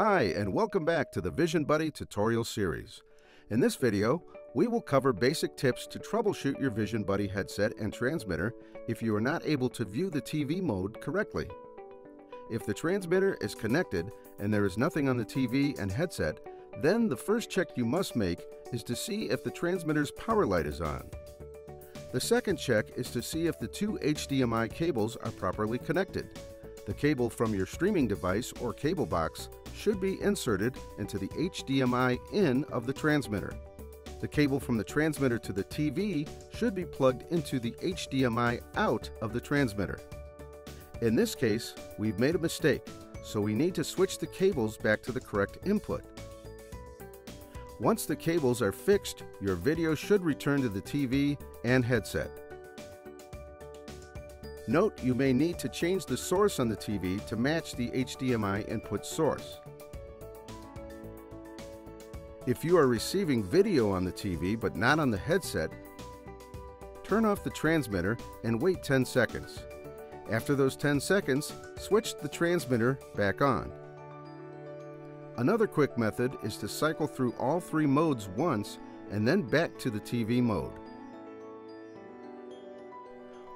Hi, and welcome back to the Vision Buddy tutorial series. In this video, we will cover basic tips to troubleshoot your Vision Buddy headset and transmitter if you are not able to view the TV mode correctly. If the transmitter is connected and there is nothing on the TV and headset, then the first check you must make is to see if the transmitter's power light is on. The second check is to see if the two HDMI cables are properly connected. The cable from your streaming device or cable box should be inserted into the HDMI in of the transmitter. The cable from the transmitter to the TV should be plugged into the HDMI out of the transmitter. In this case, we've made a mistake, so we need to switch the cables back to the correct input. Once the cables are fixed, your video should return to the TV and headset. Note you may need to change the source on the TV to match the HDMI input source. If you are receiving video on the TV but not on the headset, turn off the transmitter and wait 10 seconds. After those 10 seconds, switch the transmitter back on. Another quick method is to cycle through all three modes once and then back to the TV mode.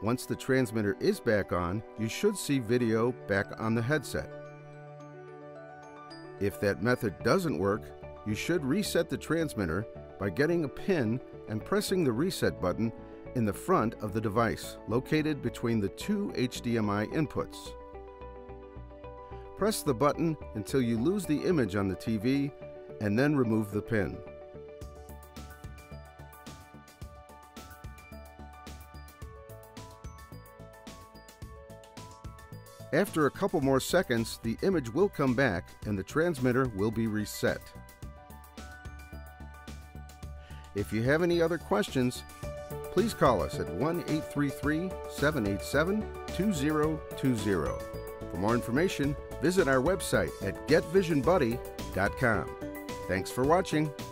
Once the transmitter is back on, you should see video back on the headset. If that method doesn't work, you should reset the transmitter by getting a pin and pressing the reset button in the front of the device, located between the two HDMI inputs. Press the button until you lose the image on the TV and then remove the pin. After a couple more seconds, the image will come back and the transmitter will be reset. If you have any other questions, please call us at 1-833-787-2020. For more information, visit our website at getvisionbuddy.com. Thanks for watching.